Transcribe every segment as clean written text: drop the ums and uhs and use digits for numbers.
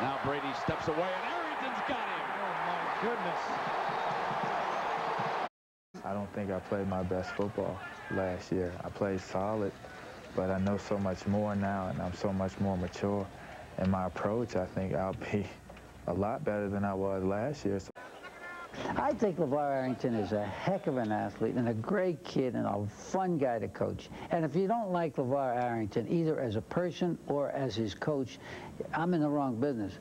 Now Brady steps away, and Arrington's got him. Oh, my goodness. I don't think I played my best football last year. I played solid, but I know so much more now, and I'm so much more mature. And my approach, I think I'll be a lot better than I was last year. I think LaVar Arrington is a heck of an athlete and a great kid and a fun guy to coach. And if you don't like LaVar Arrington, either as a person or as his coach, I'm in the wrong business.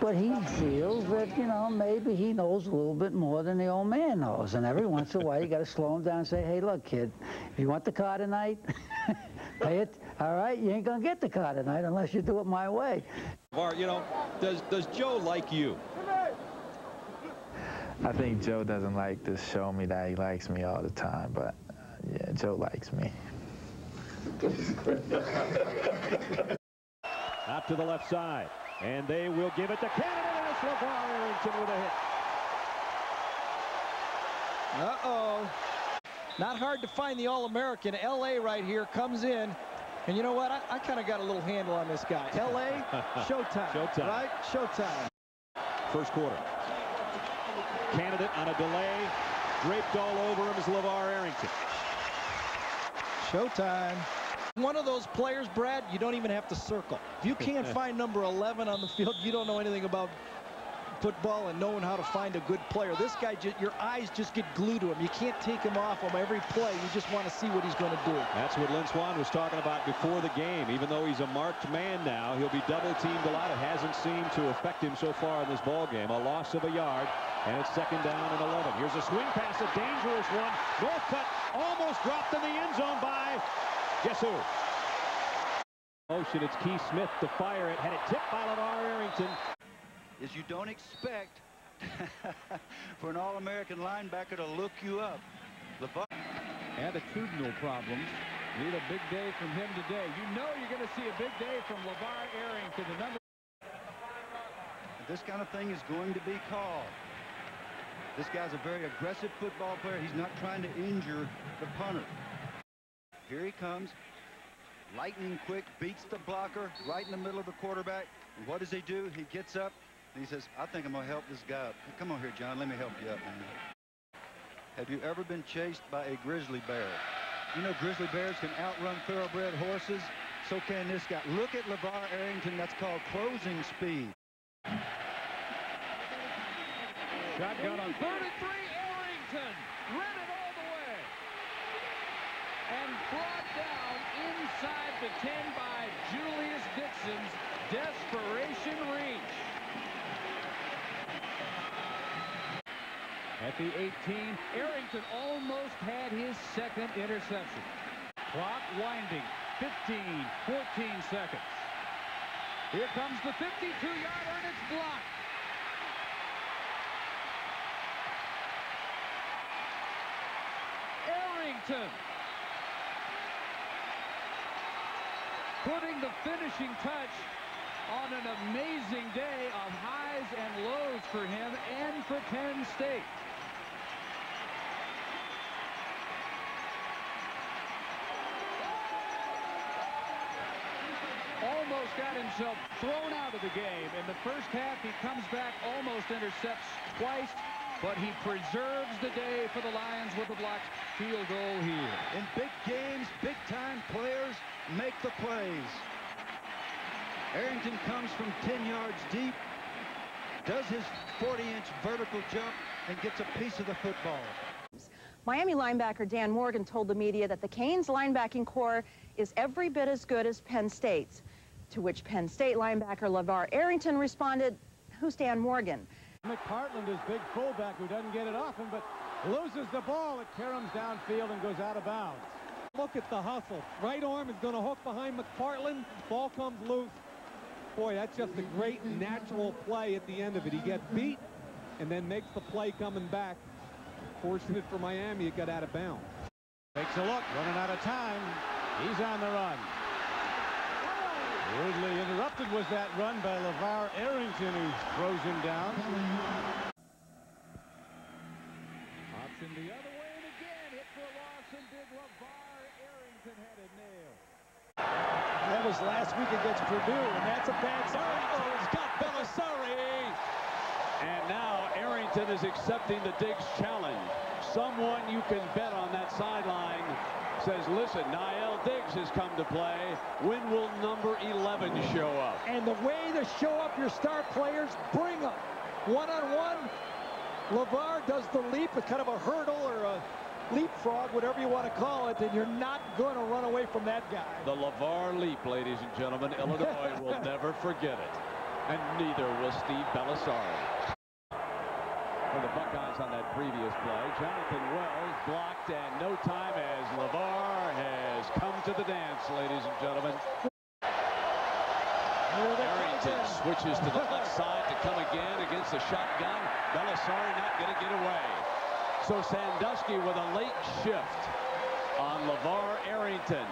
But he feels that, you know, maybe he knows a little bit more than the old man knows. And every once in a while, you got to slow him down and say, hey, look, kid, if you want the car tonight, pay it. All right, you ain't going to get the car tonight unless you do it my way. LaVar, you know, does Joe like you? I think Joe doesn't like to show me that he likes me all the time, but yeah, Joe likes me. Out to the left side, and they will give it to Canada, and it's LaVar Arrington with a hit. Uh-oh. Not hard to find the All-American. L.A. right here comes in, and you know what? I kind of got a little handle on this guy. L.A., showtime. Showtime. Right? Showtime. First quarter. Candidate on a delay, draped all over him is LaVar Arrington. Showtime. One of those players, Brad, you don't even have to circle. If you can't find number 11 on the field, you don't know anything about football and knowing how to find a good player. This guy, your eyes just get glued to him. You can't take him off him every play. You just want to see what he's going to do. That's what Lynn Swan was talking about before the game. Even though he's a marked man now, he'll be double-teamed a lot. It hasn't seemed to affect him so far in this ball game. A loss of a yard, and it's second down and 11. Here's a swing pass, a dangerous one. Northcutt almost dropped in the end zone by guess who? Motion, it's Keith Smith to fire it. Had it tipped by LaVar Arrington. Is you don't expect for an All-American linebacker to look you up. Attitudinal problems. Need a big day from him today. You know you're going to see a big day from LaVar Arrington. The number. This kind of thing is going to be called. This guy's a very aggressive football player. He's not trying to injure the punter. Here he comes. Lightning quick, beats the blocker right in the middle of the quarterback. And what does he do? He gets up. And he says, I think I'm going to help this guy up. Come on here, John. Let me help you up, man. Have you ever been chased by a grizzly bear? You know grizzly bears can outrun thoroughbred horses. So can this guy. Look at LaVar Arrington. That's called closing speed. Shotgun on 33. Arrington ran it all the way. And brought down inside the 10 by Julius Dixon's desperation reach. At the 18, Arrington almost had his second interception. Clock winding, 15, 14 seconds. Here comes the 52-yarder, and it's blocked. Arrington putting the finishing touch on an amazing day of highs and lows for him and for Penn State. Almost got himself thrown out of the game. In the first half, he comes back, almost intercepts twice, but he preserves the day for the Lions with a blocked field goal here. In big games, big-time players make the plays. Arrington comes from 10 yards deep, does his 40-inch vertical jump, and gets a piece of the football. Miami linebacker Dan Morgan told the media that the Canes' linebacking corps is every bit as good as Penn State's, to which Penn State linebacker LaVar Arrington responded, who's Dan Morgan? McCartland is big fullback who doesn't get it often, but loses the ball. It caroms downfield and goes out of bounds. Look at the hustle. Right arm is going to hook behind McCartland. Ball comes loose. Boy, that's just a great natural play at the end of it. He gets beat and then makes the play coming back. Fortunate for Miami, it got out of bounds. Takes a look, running out of time. He's on the run. Rudely interrupted was that run by LaVar Arrington, who throws him down. Option the other way, and again, hit for a loss, and did LaVar Arrington had it nailed. was last week against Purdue, and that's a bad start. Oh, he's got Bellisari. And now Arrington is accepting the Diggs challenge. Someone you can bet on that sideline says, listen, Nyle Diggs has come to play. When will number 11 show up? And the way to show up your star players, bring them. One-on-one, LaVar does the leap. It's kind of a hurdle or a leapfrog, whatever you want to call it, and you're not going to run away from that guy. The LaVar leap, ladies and gentlemen. Illinois will never forget it, and neither will Steve Bellisari. For the Buckeyes on that previous play, Jonathan Wells blocked, and no time as LaVar has come to the dance, ladies and gentlemen. Arrington switches to the left side to come again against the shotgun. Bellisari not going to get away. So Sandusky with a late shift on LaVar Arrington.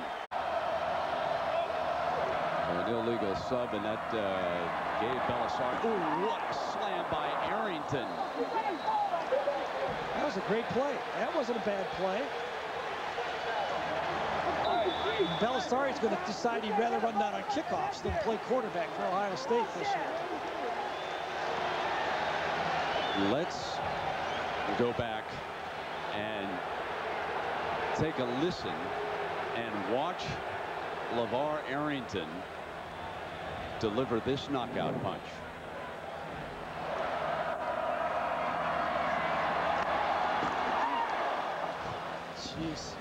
An illegal sub, and that gave Bellisari. Ooh, what a slam by Arrington. That was a great play. That wasn't a bad play. Bellisari's going to decide he'd rather run down on kickoffs than play quarterback for Ohio State this year. Let's go back and take a listen and watch LaVar Arrington deliver this knockout punch. Jeez.